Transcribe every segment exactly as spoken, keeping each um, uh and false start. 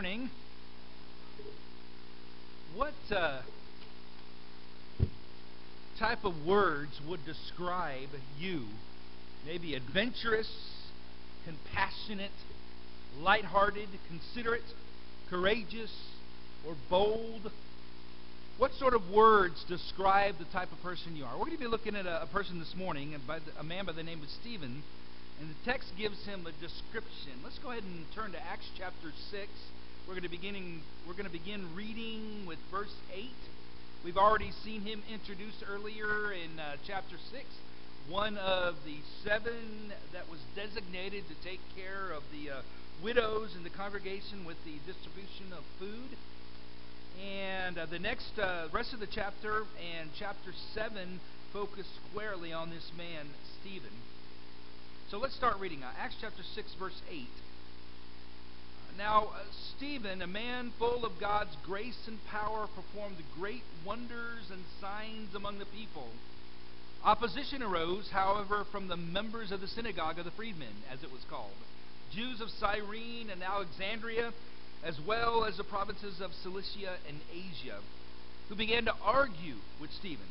morning. What uh, type of words would describe you? Maybe adventurous, compassionate, lighthearted, considerate, courageous, or bold? What sort of words describe the type of person you are? We're going to be looking at a, a person this morning, and by the, a man by the name of Stephen. And the text gives him a description. Let's go ahead and turn to Acts chapter six. We're going to beginning. We're going to begin reading with verse eight. We've already seen him introduced earlier in uh, chapter six, one of the seven that was designated to take care of the uh, widows in the congregation with the distribution of food. And uh, the next uh, rest of the chapter and chapter seven focus squarely on this man, Stephen. So let's start reading. Uh, Acts chapter six, verse eight. Uh, now, uh, Stephen, a man full of God's grace and power, performed great wonders and signs among the people. Opposition arose, however, from the members of the synagogue of the freedmen, as it was called, Jews of Cyrene and Alexandria, as well as the provinces of Cilicia and Asia, who began to argue with Stephen,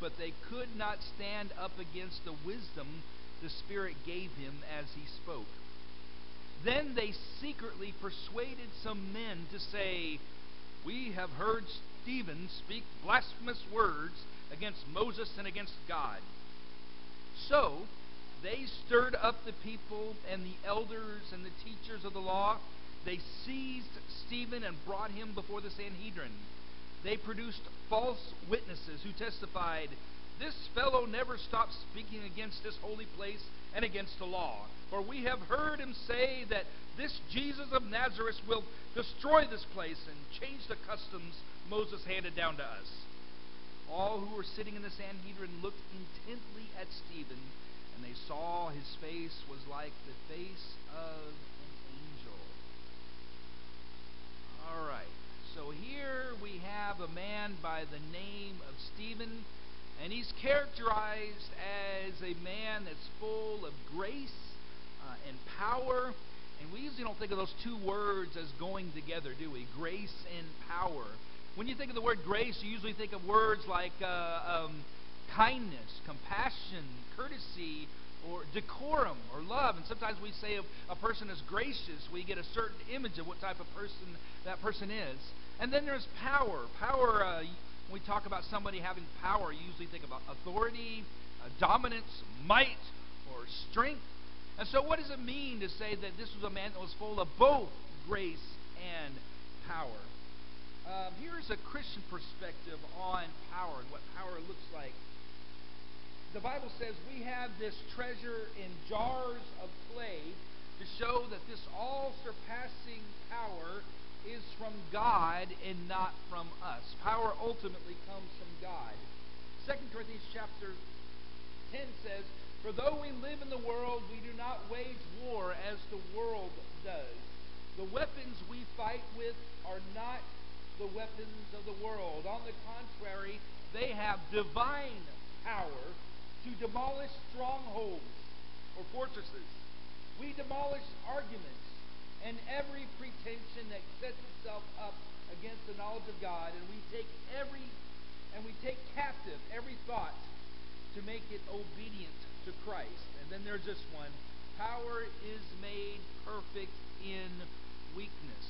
but they could not stand up against the wisdom the Spirit gave him as he spoke. Then they secretly persuaded some men to say, "We have heard Stephen speak blasphemous words against Moses and against God." So they stirred up the people and the elders and the teachers of the law. They seized Stephen and brought him before the Sanhedrin. They produced false witnesses who testified, "This fellow never stopped speaking against this holy place and against the law. For we have heard him say that this Jesus of Nazareth will destroy this place and change the customs Moses handed down to us." All who were sitting in the Sanhedrin looked intently at Stephen, and they saw his face was like the face of All right, so here we have a man by the name of Stephen, and he's characterized as a man that's full of grace uh, and power. And we usually don't think of those two words as going together, do we? Grace and power. When you think of the word grace, you usually think of words like uh, um, kindness, compassion, courtesy, or decorum, or love. And sometimes we say if a person is gracious, we get a certain image of what type of person that person is. And then there's power. Power, uh, when we talk about somebody having power, you usually think about authority, uh, dominance, might, or strength. And so what does it mean to say that this was a man that was full of both grace and power? Um, here's a Christian perspective on power and what power looks like. The Bible says we have this treasure in jars of clay to show that this all-surpassing power is from God and not from us. Power ultimately comes from God. Second Corinthians chapter ten says, "For though we live in the world, we do not wage war as the world does. The weapons we fight with are not the weapons of the world. On the contrary, they have divine power to demolish strongholds or fortresses. We demolish arguments and every pretension that sets itself up against the knowledge of God, and we take every and we take captive every thought to make it obedient to Christ." And then there's this one: power is made perfect in weakness.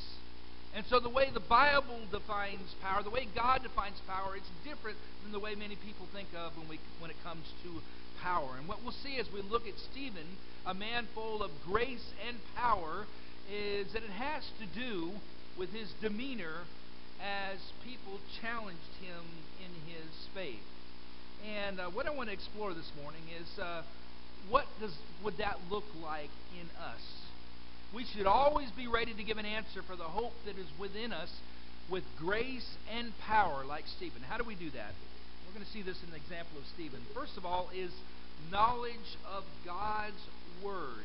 And so the way the Bible defines power, the way God defines power, it's different than the way many people think of when we when it comes to power. And what we'll see as we look at Stephen, a man full of grace and power, is that it has to do with his demeanor as people challenged him in his faith. And uh, what I want to explore this morning is uh, what does would that look like in us? We should always be ready to give an answer for the hope that is within us with grace and power like Stephen. How do we do that? We're going to see this in the example of Stephen. First of all is knowledge of God's Word.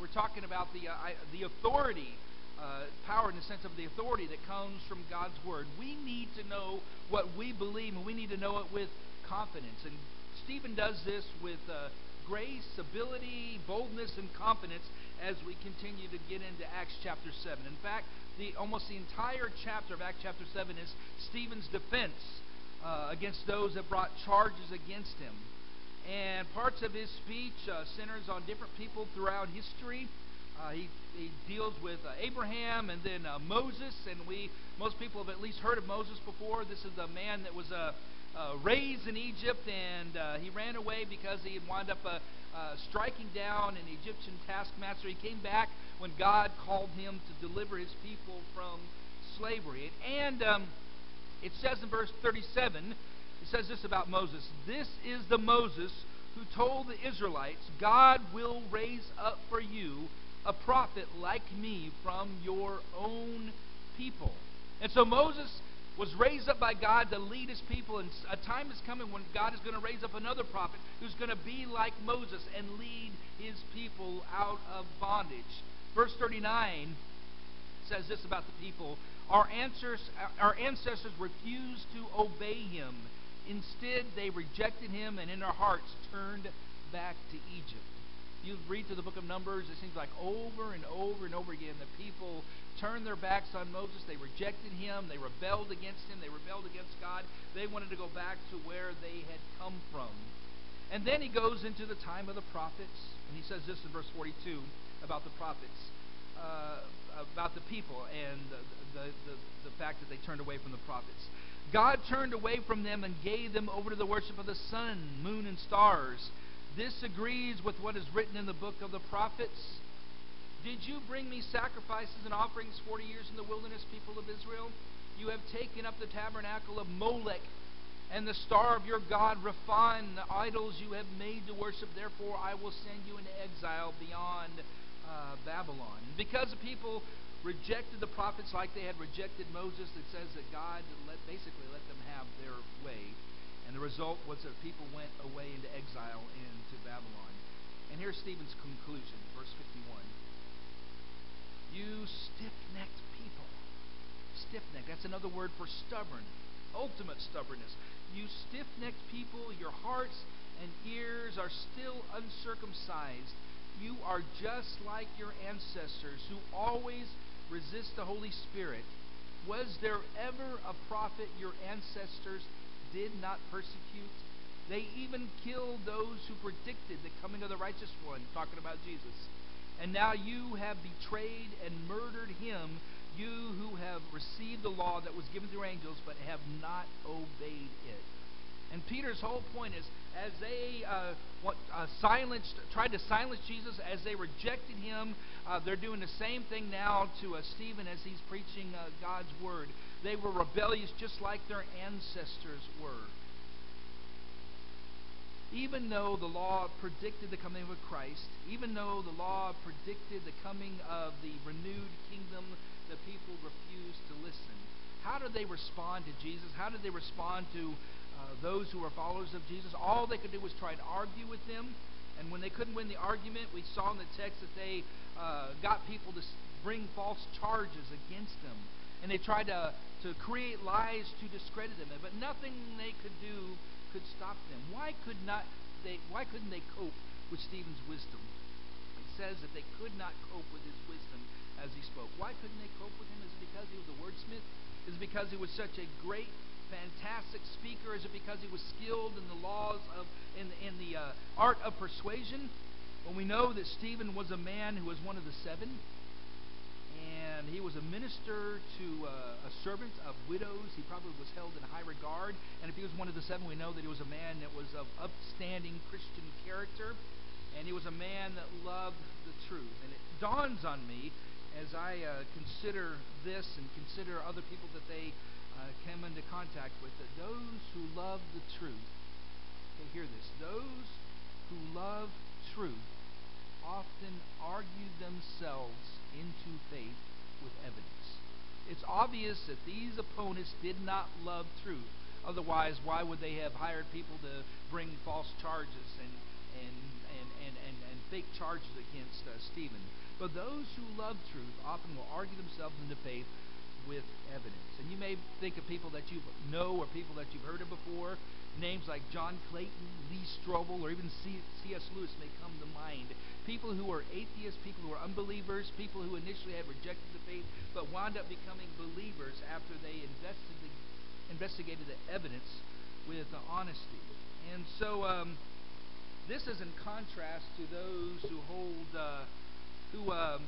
We're talking about the, uh, the authority, uh, power in the sense of the authority that comes from God's Word. We need to know what we believe, and we need to know it with confidence. And Stephen does this with uh, grace, ability, boldness, and confidence as we continue to get into Acts chapter seven. In fact, the almost the entire chapter of Acts chapter seven is Stephen's defense uh, against those that brought charges against him. And parts of his speech uh, centers on different people throughout history. Uh, he, he deals with uh, Abraham and then uh, Moses, and we most people have at least heard of Moses before. This is a man that was uh, uh, raised in Egypt, and uh, he ran away because he had wound up uh, uh, striking down an Egyptian taskmaster. He came back when God called him to deliver his people from slavery. And um, it says in verse thirty-seven, it says this about Moses: "This is the Moses who told the Israelites, 'God will raise up for you a prophet like me from your own people.'" And so Moses was raised up by God to lead his people, and a time is coming when God is going to raise up another prophet who's going to be like Moses and lead his people out of bondage. Verse thirty-nine says this about the people: Our ancestors, our ancestors refused to obey him. Instead, they rejected him and in their hearts turned back to Egypt." You read through the book of Numbers, it seems like over and over and over again, the people turned their backs on Moses. They rejected him. They rebelled against him. They rebelled against God. They wanted to go back to where they had come from. And then he goes into the time of the prophets, and he says this in verse forty-two about the prophets, uh, about the people and the, the, the, the fact that they turned away from the prophets. "God turned away from them and gave them over to the worship of the sun, moon, and stars. This agrees with what is written in the book of the prophets. Did you bring me sacrifices and offerings forty years in the wilderness, people of Israel? You have taken up the tabernacle of Molech and the star of your god Rephan, the idols you have made to worship. Therefore I will send you into exile beyond uh, Babylon." And because the people rejected the prophets like they had rejected Moses, it says that God let, basically let them have their way. And the result was that people went away into exile into Babylon. And here's Stephen's conclusion, verse fifty-one. "You stiff-necked people." Stiff-necked, that's another word for stubborn, ultimate stubbornness. "You stiff-necked people, your hearts and ears are still uncircumcised. You are just like your ancestors who always resist the Holy Spirit. Was there ever a prophet your ancestors did not persecute? They even killed those who predicted the coming of the righteous one," talking about Jesus. "And now you have betrayed and murdered him, you who have received the law that was given through angels but have not obeyed it." And Peter's whole point is, as they uh, what, uh, silenced, tried to silence Jesus, as they rejected him, uh, they're doing the same thing now to uh, Stephen as he's preaching uh, God's word. They were rebellious just like their ancestors were. Even though the law predicted the coming of Christ, even though the law predicted the coming of the renewed kingdom, the people refused to listen. How did they respond to Jesus? How did they respond to Uh, those who were followers of Jesus? All they could do was try and argue with them, and when they couldn't win the argument, we saw in the text that they uh, got people to bring false charges against them, and they tried to, to create lies to discredit them, but nothing they could do could stop them. Why could not they? Why couldn't they cope with Stephen's wisdom? It says that they could not cope with his wisdom as he spoke. Why couldn't they cope with him? Is it because he was a wordsmith? Is it because he was such a great, fantastic speaker? Is it because he was skilled in the laws of, in the, in the uh, art of persuasion? When we know that Stephen was a man who was one of the seven, and he was a minister to uh, a servant of widows, he probably was held in high regard. And if he was one of the seven, we know that he was a man that was of upstanding Christian character, and he was a man that loved the truth. And it dawns on me as I uh, consider this and consider other people that they came into contact with, that those who love the truth, okay, hear this, those who love truth often argue themselves into faith with evidence. It's obvious that these opponents did not love truth. Otherwise, why would they have hired people to bring false charges and, and, and, and, and, and fake charges against uh, Stephen? But those who love truth often will argue themselves into faith with evidence. And you may think of people that you know or people that you've heard of before. Names like John Clayton, Lee Strobel, or even C S Lewis may come to mind. People who are atheists, people who are unbelievers, people who initially had rejected the faith but wound up becoming believers after they invested the, investigated the evidence with honesty. And so um, this is in contrast to those who hold uh, who um,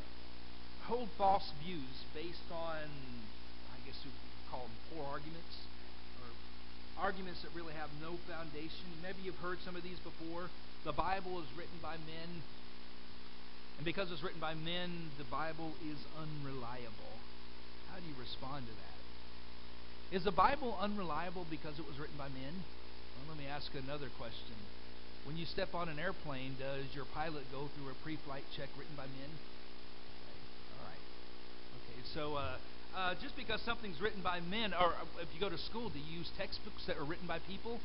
hold false views based on, I guess you would call them poor arguments, arguments that really have no foundation. Maybe you've heard some of these before. The Bible is written by men, and because it's written by men, the Bible is unreliable. How do you respond to that? Is the Bible unreliable because it was written by men? Well, let me ask another question. When you step on an airplane, does your pilot go through a pre-flight check written by men? Okay. All right. Okay, so... Uh, Uh, just because something's written by men, or if you go to school, do you use textbooks that are written by people,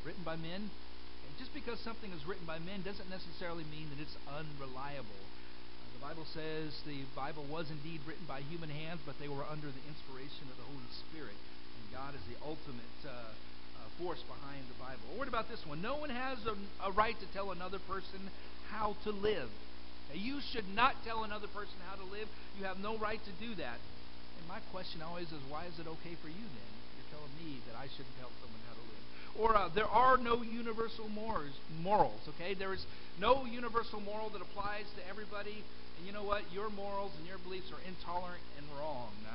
written by men? And just because something is written by men doesn't necessarily mean that it's unreliable. Uh, the Bible says the Bible was indeed written by human hands, but they were under the inspiration of the Holy Spirit, and God is the ultimate uh, uh, force behind the Bible. Or what about this one? No one has a, a right to tell another person how to live. Now, you should not tell another person how to live. You have no right to do that. My question always is, why is it okay for you then? You're telling me that I shouldn't tell someone how to live. Or uh, there are no universal morals, morals, okay? There is no universal moral that applies to everybody. And you know what? Your morals and your beliefs are intolerant and wrong. Now,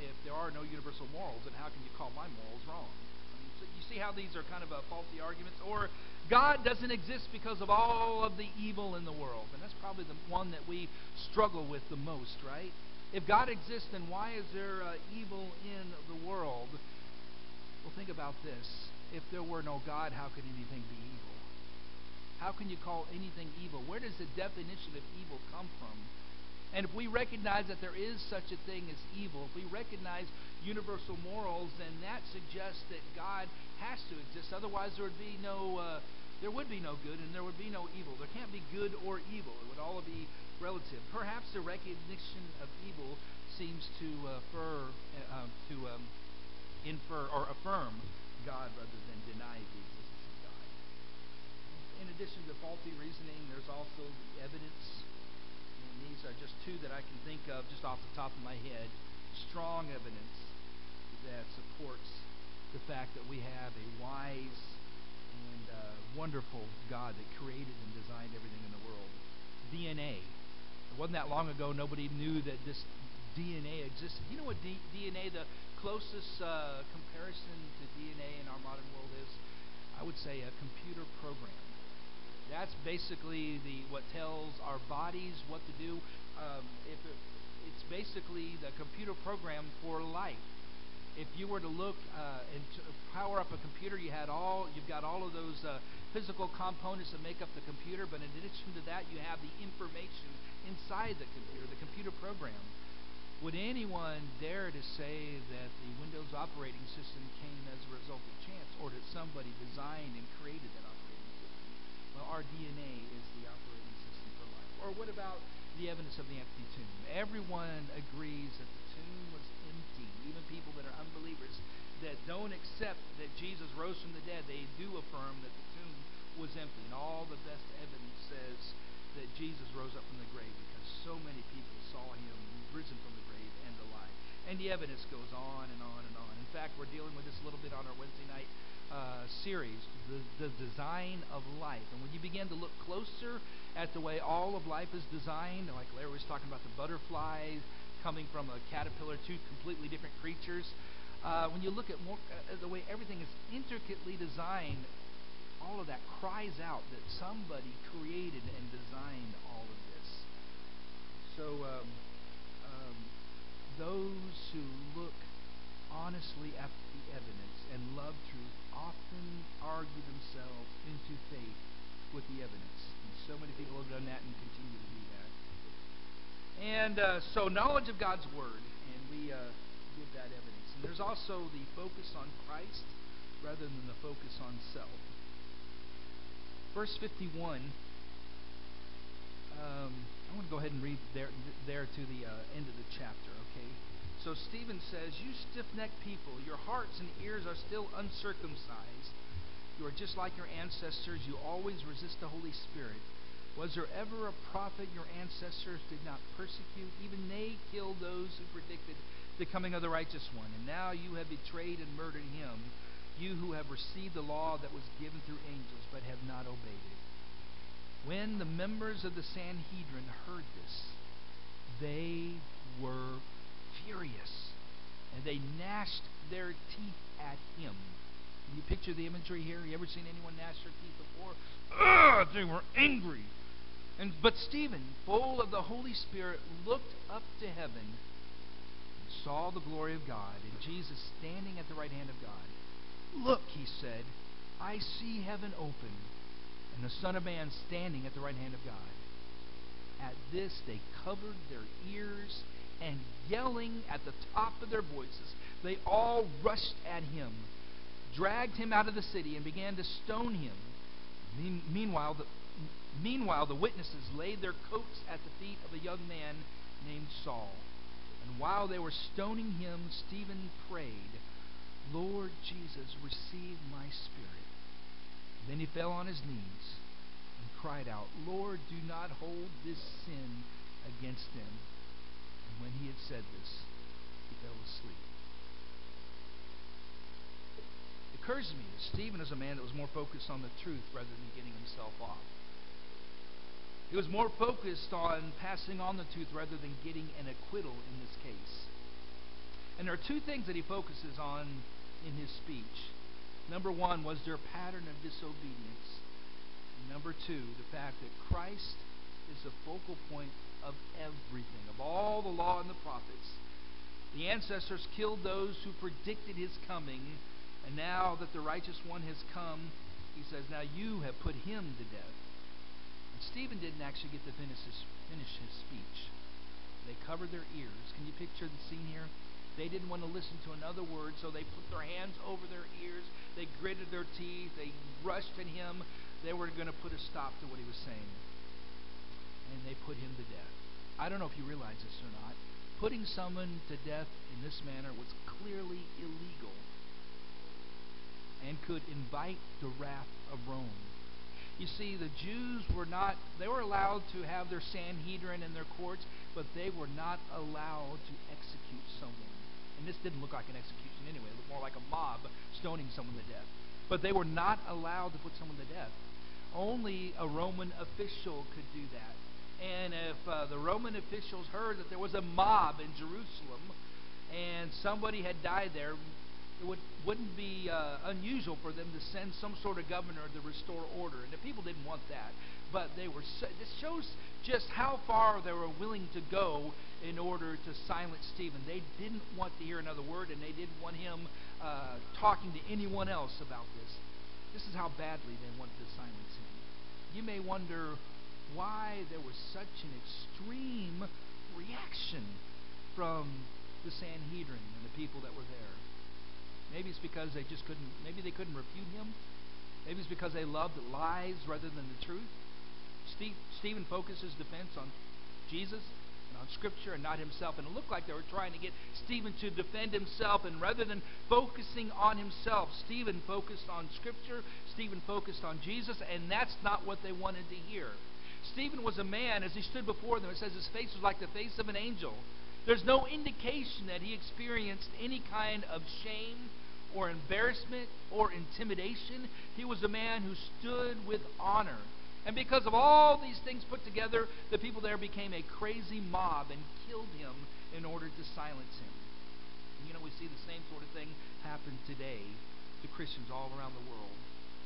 if there are no universal morals, then how can you call my morals wrong? I mean, so you see how these are kind of uh, faulty arguments? Or God doesn't exist because of all of the evil in the world. And that's probably the one that we struggle with the most, right? If God exists, then why is there uh, evil in the world? Well, think about this. If there were no God, how could anything be evil? How can you call anything evil? Where does the definition of evil come from? And if we recognize that there is such a thing as evil, if we recognize universal morals, then that suggests that God has to exist. Otherwise, there would be no uh, there would be no good and there would be no evil. There can't be good or evil. It would all be relative. Perhaps the recognition of evil seems to affirm, uh, um, to um, infer or affirm God rather than deny the existence of God. In addition to faulty reasoning, there's also the evidence. And these are just two that I can think of just off the top of my head. Strong evidence that supports the fact that we have a wise and uh, wonderful God that created and designed everything in the world. D N A. It wasn't that long ago nobody knew that this D N A existed. You know what D DNA, the closest uh, comparison to D N A in our modern world is? I would say a computer program. That's basically the what tells our bodies what to do. Um, if it, it's basically the computer program for life. If you were to look uh, and to power up a computer, you had all you've got all of those uh, physical components that make up the computer. But in addition to that, you have the information inside the computer, the computer program. Would anyone dare to say that the Windows operating system came as a result of chance, or that somebody designed and created that operating system? Well, our D N A is the operating system for life. Or what about the evidence of the empty tomb? Everyone agrees that the tomb was empty. Even people that are unbelievers, that don't accept that Jesus rose from the dead, they do affirm that the tomb was empty. And all the best evidence says that Jesus rose up from the grave because so many people saw him risen from the grave and alive. And the evidence goes on and on and on. In fact, we're dealing with this a little bit on our Wednesday night uh, series, the, the design of life. And when you begin to look closer at the way all of life is designed, like Larry was talking about the butterflies, coming from a caterpillar, two completely different creatures. Uh, when you look at more, uh, the way everything is intricately designed, all of that cries out that somebody created and designed all of this. So um, um, those who look honestly at the evidence and love truth often argue themselves into faith with the evidence. And so many people have done that and continue to do that. And uh, so knowledge of God's Word, and we uh, give that evidence. And there's also the focus on Christ rather than the focus on self. Verse fifty-one, um, I want to go ahead. ahead and read there, there to the uh, end of the chapter, okay? So Stephen says, "You stiff-necked people, your hearts and ears are still uncircumcised. You are just like your ancestors. You always resist the Holy Spirit. Was there ever a prophet your ancestors did not persecute? Even they killed those who predicted the coming of the righteous one. And now you have betrayed and murdered him, you who have received the law that was given through angels, but have not obeyed it." When the members of the Sanhedrin heard this, they were furious, and they gnashed their teeth at him. Can you picture the imagery here? You ever seen anyone gnash their teeth before? Ugh, they were angry. And but Stephen, full of the Holy Spirit, looked up to heaven and saw the glory of God and Jesus standing at the right hand of God. "Look," he said, "I see heaven open and the Son of Man standing at the right hand of God." At this they covered their ears, and yelling at the top of their voices, they all rushed at him, dragged him out of the city, and began to stone him. Me- meanwhile, the, meanwhile, the witnesses laid their coats at the feet of a young man named Saul. And while they were stoning him, Stephen prayed, "Lord Jesus, receive my spirit." And then he fell on his knees and cried out, "Lord, do not hold this sin against them." And when he had said this, he fell asleep. It occurs to me that Stephen is a man that was more focused on the truth rather than getting himself off. He was more focused on passing on the truth rather than getting an acquittal in this case. And there are two things that he focuses on in his speech. Number one was their pattern of disobedience. And number two, the fact that Christ is the focal point of everything, of all the law and the prophets. The ancestors killed those who predicted his coming, and now that the righteous one has come, he says, now you have put him to death. And Stephen didn't actually get to finish his, finish his speech. They covered their ears. Can you picture the scene here? They didn't want to listen to another word, so they put their hands over their ears. They gritted their teeth. They rushed at him. They were going to put a stop to what he was saying. And they put him to death. I don't know if you realize this or not. Putting someone to death in this manner was clearly illegal and could invite the wrath of Rome. You see, the Jews were not, they were allowed to have their Sanhedrin and their courts, but they were not allowed to execute someone. And this didn't look like an execution anyway. It looked more like a mob stoning someone to death. But they were not allowed to put someone to death. Only a Roman official could do that. And if uh, the Roman officials heard that there was a mob in Jerusalem and somebody had died there, it would, wouldn't be uh, unusual for them to send some sort of governor to restore order. And the people didn't want that. But they were. So, this shows just how far they were willing to go in order to silence Stephen. They didn't want to hear another word, and they didn't want him uh, talking to anyone else about this. This is how badly they wanted to silence him. You may wonder why there was such an extreme reaction from the Sanhedrin and the people that were there. Maybe it's because they just couldn't, maybe they couldn't refute him. Maybe it's because they loved lies rather than the truth. Steve, Stephen focuses defense on Jesus and on Scripture and not himself. And it looked like they were trying to get Stephen to defend himself. And rather than focusing on himself, Stephen focused on Scripture. Stephen focused on Jesus. And that's not what they wanted to hear. Stephen was a man, as he stood before them, it says his face was like the face of an angel. There's no indication that he experienced any kind of shame or embarrassment or intimidation. He was a man who stood with honor. And because of all these things put together, the people there became a crazy mob and killed him in order to silence him. And, you know, we see the same sort of thing happen today to Christians all around the world.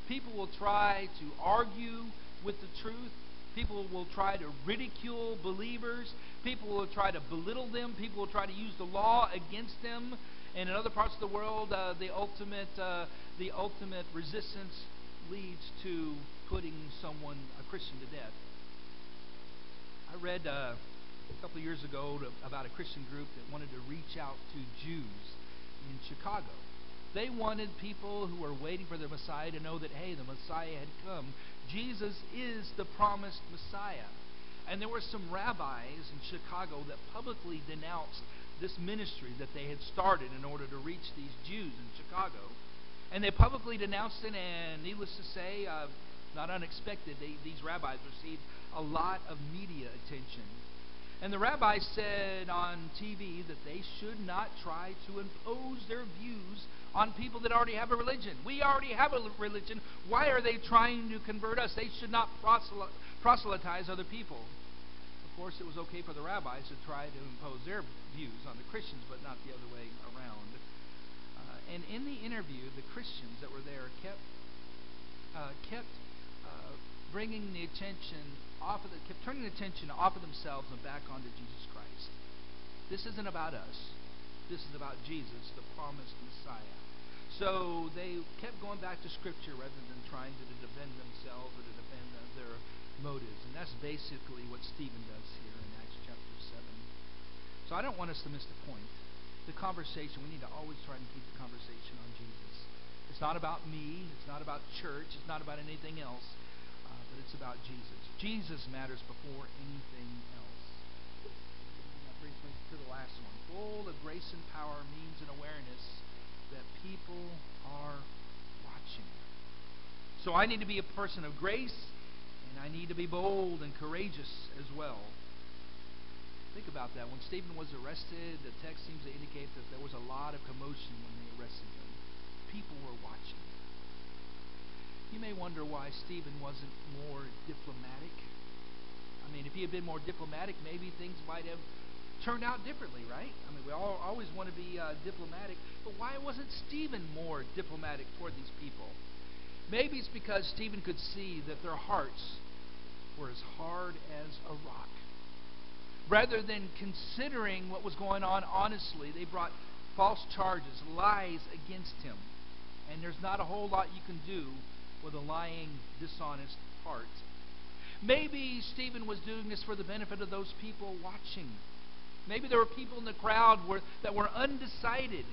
People will try to argue with the truth. People will try to ridicule believers. People will try to belittle them. People will try to use the law against them. And in other parts of the world, uh, the ultimate uh, the ultimate resistance leads to putting someone, a Christian, to death. I read uh, a couple of years ago to, about a Christian group that wanted to reach out to Jews in Chicago. They wanted people who were waiting for their Messiah to know that, hey, the Messiah had come. Jesus is the promised Messiah. And there were some rabbis in Chicago that publicly denounced this ministry that they had started in order to reach these Jews in Chicago. And they publicly denounced it, and needless to say, uh, not unexpected, they, these rabbis received a lot of media attention. And the rabbis said on T V that they should not try to impose their views on people that already have a religion. We already have a religion. Why are they trying to convert us? They should not proselytize other people. Of course, it was okay for the rabbis to try to impose their views on the Christians, but not the other way around. Uh, and in the interview, the Christians that were there kept uh, kept uh, bringing the attention off of the, kept turning the attention off of themselves and back onto Jesus Christ. This isn't about us. This is about Jesus, the promised Messiah. So they kept going back to Scripture rather than trying to defend themselves or to defend their motives. And that's basically what Stephen does here in Acts chapter seven. So I don't want us to miss the point. The conversation, we need to always try and keep the conversation on Jesus. It's not about me. It's not about church. It's not about anything else. Uh, but it's about Jesus. Jesus matters before anything else. That brings me to the last one. Full of grace and power means an awareness that people are watching. So I need to be a person of grace, and I need to be bold and courageous as well. Think about that. When Stephen was arrested, the text seems to indicate that there was a lot of commotion when they arrested him. People were watching. You may wonder why Stephen wasn't more diplomatic. I mean, if he had been more diplomatic, maybe things might have turned out differently, right? I mean, we all always want to be uh, diplomatic, but why wasn't Stephen more diplomatic toward these people? Maybe it's because Stephen could see that their hearts were as hard as a rock. Rather than considering what was going on honestly, they brought false charges, lies against him. And there's not a whole lot you can do with a lying, dishonest heart. Maybe Stephen was doing this for the benefit of those people watching. Maybe there were people in the crowd were, that were undecided.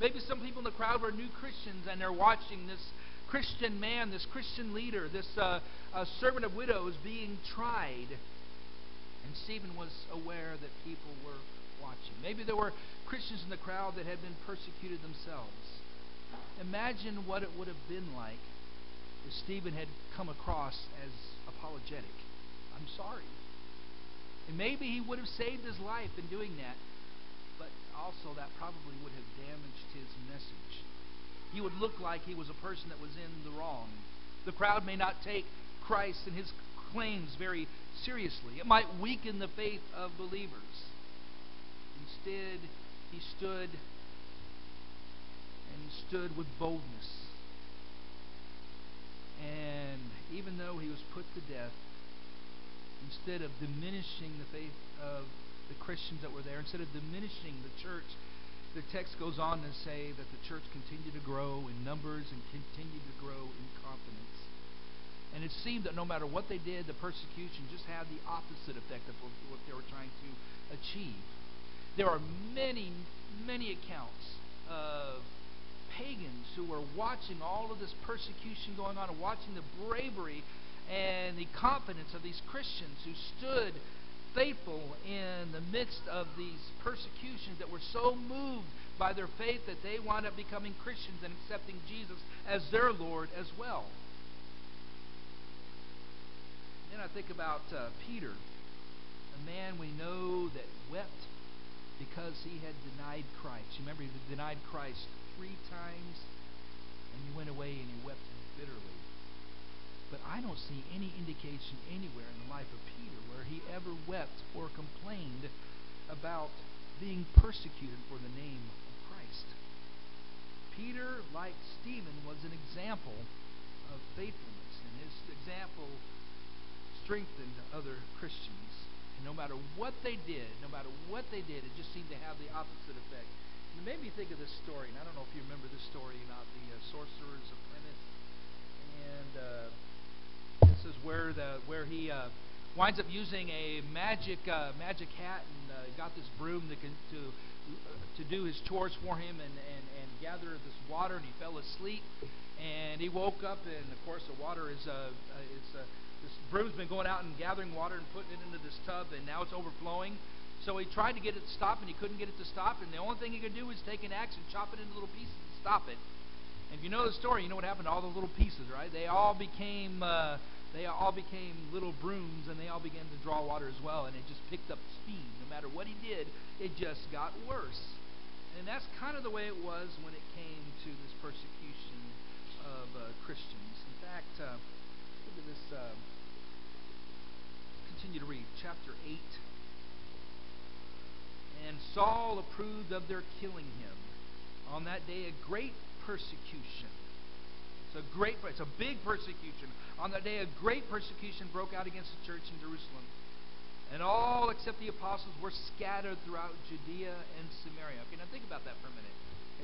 Maybe some people in the crowd were new Christians and they're watching this Christian man, this Christian leader, this uh, uh, servant of widows being tried. And Stephen was aware that people were watching. Maybe there were Christians in the crowd that had been persecuted themselves. Imagine what it would have been like if Stephen had come across as apologetic. I'm sorry. And maybe he would have saved his life in doing that, but also that probably would have damaged his message. He would look like he was a person that was in the wrong. The crowd may not take Christ and his claims very seriously. It might weaken the faith of believers. Instead, he stood and stood with boldness. And even though he was put to death, instead of diminishing the faith of the Christians that were there, instead of diminishing the church, the text goes on to say that the church continued to grow in numbers and continued to grow in confidence. And it seemed that no matter what they did, the persecution just had the opposite effect of what they were trying to achieve. There are many, many accounts of pagans who were watching all of this persecution going on and watching the bravery and the confidence of these Christians who stood faithful in the midst of these persecutions, that were so moved by their faith that they wound up becoming Christians and accepting Jesus as their Lord as well. Then I think about uh, Peter, a man we know that wept because he had denied Christ. You remember, he denied Christ three times, and he went away and he wept bitterly. But I don't see any indication anywhere in the life of Peter where he ever wept or complained about being persecuted for the name of Christ. Peter, like Stephen, was an example of faithfulness, and his example strengthened other Christians. And no matter what they did, no matter what they did, it just seemed to have the opposite effect. And it made me think of this story, and I don't know if you remember this story about the uh, sorcerer's apprentice, and Uh, This is where the where he uh, winds up using a magic uh, magic hat and uh, got this broom to to uh, to do his chores for him and, and and gather this water, and he fell asleep and he woke up, and of course the water is uh, is uh, This brew's been going out and gathering water and putting it into this tub, and now it's overflowing. So he tried to get it to stop, and he couldn't get it to stop. And the only thing he could do was take an axe and chop it into little pieces and stop it. And if you know the story, you know what happened to all the little pieces, right? They all became uh, they all became little brooms, and they all began to draw water as well. And it just picked up speed. No matter what he did, it just got worse. And that's kind of the way it was when it came to this persecution of uh, Christians. In fact, uh, look at this. Uh, continue to read chapter eight. And Saul approved of their killing him. On that day, a great persecution. It's a great, it's a big persecution. On that day, a great persecution broke out against the church in Jerusalem. And all except the apostles were scattered throughout Judea and Samaria. Okay, now think about that for a minute.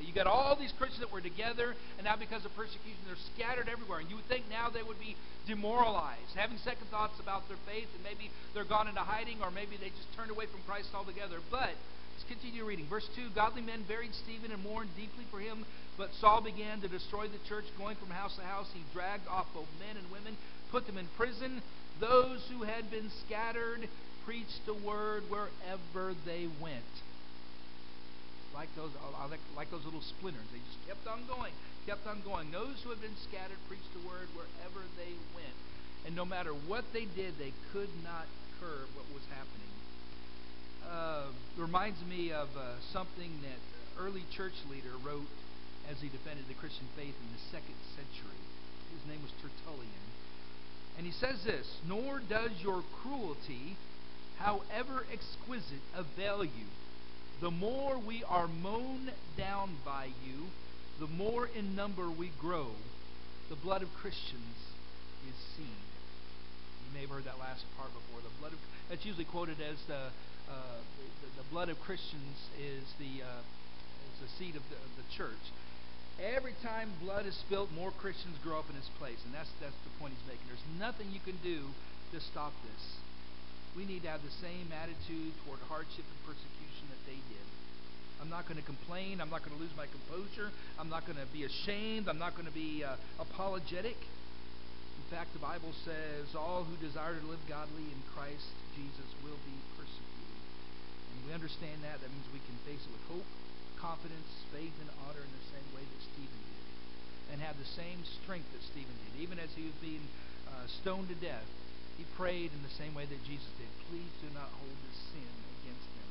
You got all these Christians that were together, and now because of persecution, they're scattered everywhere. And you would think now they would be demoralized, having second thoughts about their faith, and maybe they're gone into hiding, or maybe they just turned away from Christ altogether. But let's continue reading. Verse two, godly men buried Stephen and mourned deeply for him, but Saul began to destroy the church, going from house to house. He dragged off both men and women, put them in prison. Those who had been scattered preached the word wherever they went. Like those, like, like those little splinters. They just kept on going, kept on going. Those who had been scattered preached the word wherever they went. And no matter what they did, they could not curb what was happening. Uh, it reminds me of uh, something that an early church leader wrote as he defended the Christian faith in the second century. His name was Tertullian. And he says this, "Nor does your cruelty, however exquisite, avail you. The more we are mown down by you, the more in number we grow. The blood of Christians is seen." You may have heard that last part before. The blood of, that's usually quoted as the uh, the, the blood of Christians is the uh, is the seed of the, of the church. Every time blood is spilt, more Christians grow up in its place. And that's that's the point he's making. There's nothing you can do to stop this. We need to have the same attitude toward hardship and persecution that they did. I'm not going to complain. I'm not going to lose my composure. I'm not going to be ashamed. I'm not going to be uh, apologetic. In fact, the Bible says, all who desire to live godly in Christ Jesus will be persecuted. And we understand that. That means we can face it with hope, confidence, faith, and honor in the same way that Stephen did, and have the same strength that Stephen did. Even as he was being uh, stoned to death, he prayed in the same way that Jesus did. Please do not hold this sin against them.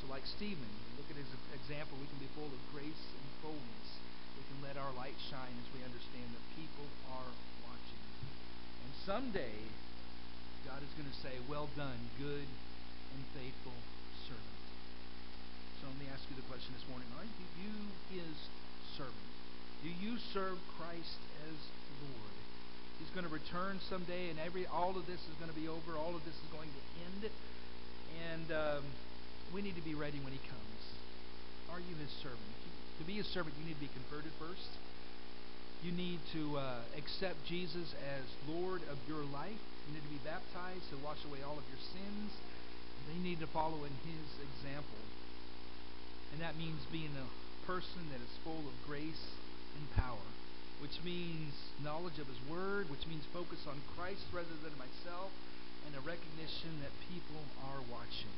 So like Stephen, look at his example, we can be full of grace and boldness. We can let our light shine as we understand that people are watching. And someday, God is going to say, well done, good and faithful servant. So let me ask you the question this morning. Are you his servant? Do you serve Christ as Lord? He's going to return someday, and every all of this is going to be over. All of this is going to end. And um, we need to be ready when he comes. Are you his servant? To be his servant, you need to be converted first. You need to uh, accept Jesus as Lord of your life. You need to be baptized to wash away all of your sins. They need to follow in his example. And that means being a person that is full of grace and power, which means knowledge of his word, which means focus on Christ rather than myself, and a recognition that people are watching.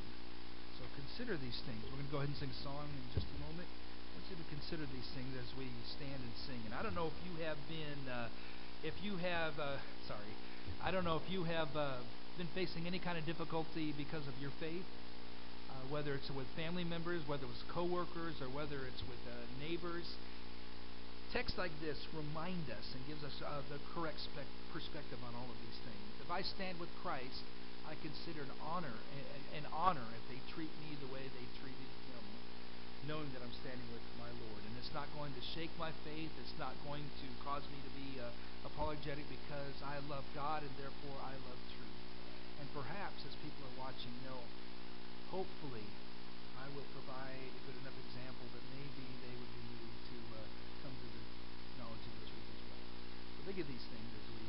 So consider these things. We're going to go ahead and sing a song in just a moment. I want you to consider these things as we stand and sing. And I don't know if you have been, uh, if you have, uh, sorry, I don't know if you have uh, been facing any kind of difficulty because of your faith. Uh, whether it's with family members, whether it's coworkers, or whether it's with uh, neighbors. Texts like this remind us and gives us uh, the correct spec- perspective on all of these things. If I stand with Christ, I consider an honor an, an honor if they treat me the way they treated him, knowing that I'm standing with my Lord. And it's not going to shake my faith. It's not going to cause me to be uh, apologetic, because I love God and therefore I love truth. And perhaps as people are watching, know, hopefully, I will provide a good enough example that maybe they would be moved to uh, come to the knowledge of the truth as well. So think of these things as we